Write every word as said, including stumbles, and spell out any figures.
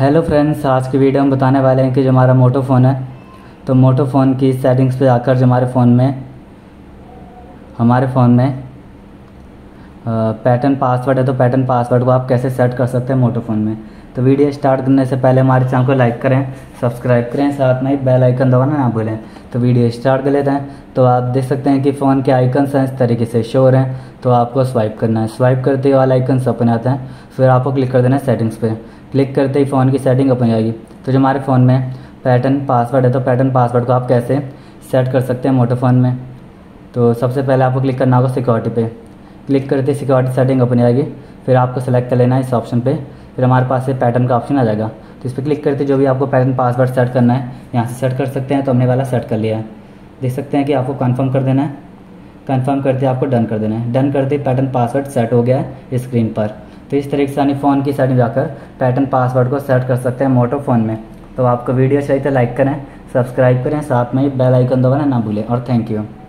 Hello friends, आज की video हम बताने वाले हैं कि जो हमारा मोटो फ़ोन है तो मोटो फ़ोन की सेटिंग्स पे जाकर जो हमारे फ़ोन में हमारे फ़ोन में पैटर्न पासवर्ड है तो पैटर्न पासवर्ड को आप कैसे सेट कर सकते हैं मोटो फ़ोन में। तो वीडियो स्टार्ट करने से पहले हमारे चैनल को लाइक करें, सब्सक्राइब करें, साथ में ही बेल आइकन दबाना ना भूलें। तो वीडियो स्टार्ट कर लेते हैं। तो आप देख सकते हैं कि फ़ोन के आइकन्स हैं, इस तरीके से शो हो रहे हैं। तो आपको स्वाइप करना है, स्वाइप करते ही वाला आइकन सब अपने आते हैं। फिर आपको क्लिक कर देना है सेटिंग्स पर। क्लिक करते ही फ़ोन की सेटिंग ओपन हो जाएगी। तो जो हमारे फ़ोन में पैटर्न पासवर्ड है तो पैटर्न पासवर्ड को आप कैसे सेट कर सकते हैं मोटो फ़ोन में। तो सबसे पहले आपको क्लिक करना होगा सिक्योरिटी पे। क्लिक करते ही सिक्योरिटी सेटिंग ओपन हो जाएगी। फिर आपको सेलेक्ट कर लेना है इस ऑप्शन पे। फिर हमारे पास से पैटर्न का ऑप्शन आ जाएगा। तो इस पर क्लिक करते जो भी आपको पैटर्न पासवर्ड सेट करना है यहाँ से सेट कर सकते हैं। तो हमने वाला सेट कर लिया है। देख सकते हैं कि आपको कन्फर्म कर देना है। कन्फर्म करते आपको डन कर देना है। डन करते पैटर्न पासवर्ड सेट हो गया है स्क्रीन पर। तो इस तरीके से यानी फ़ोन की सेटिंग जाकर पैटर्न पासवर्ड को सेट कर सकते हैं मोटो फ़ोन में। तो आपको वीडियो चाहिए तो लाइक करें, सब्सक्राइब करें, साथ में ही बेल आइकन दबाना ना भूलें। और थैंक यू।